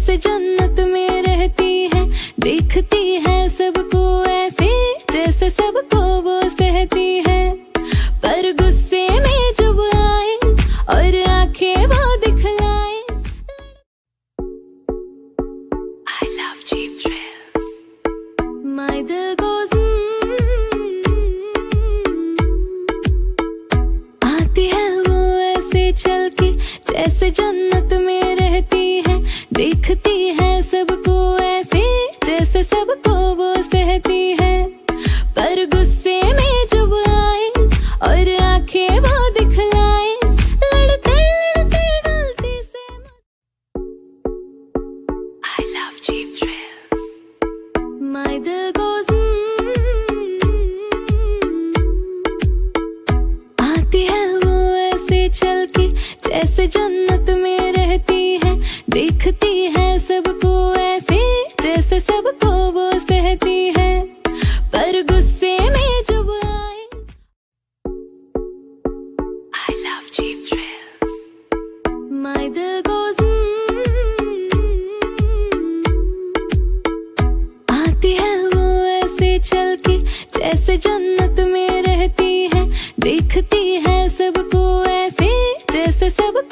जैसे जन्नत में रहती है, देखती है सबको ऐसे जैसे सबको वो सहती है। पर गुस्से में जब आए और आंखें वो दिखलाए। I love cheap thrills. My दिल goes आती है वो ऐसे चल के जैसे जन्नत में रहती है, देखती है सबको ऐसे जैसे सबको वो सहती है। पर गुस्से में जब आए और आंखें वो दिखलाए, लड़ते लड़ते गलती से। I love cheap thrills. My दिल goes आती है वो ऐसे चल के जैसे जन्नत में रहती है, देखती है सबको ऐसे जैसे सबको वो सहती है। पर गुस्से में जब आए। I love cheap thrills. My दिल goes आती है वो ऐसे चल के जैसे जन्नत में रहती है, देखती है सबको ऐसे जैसे सब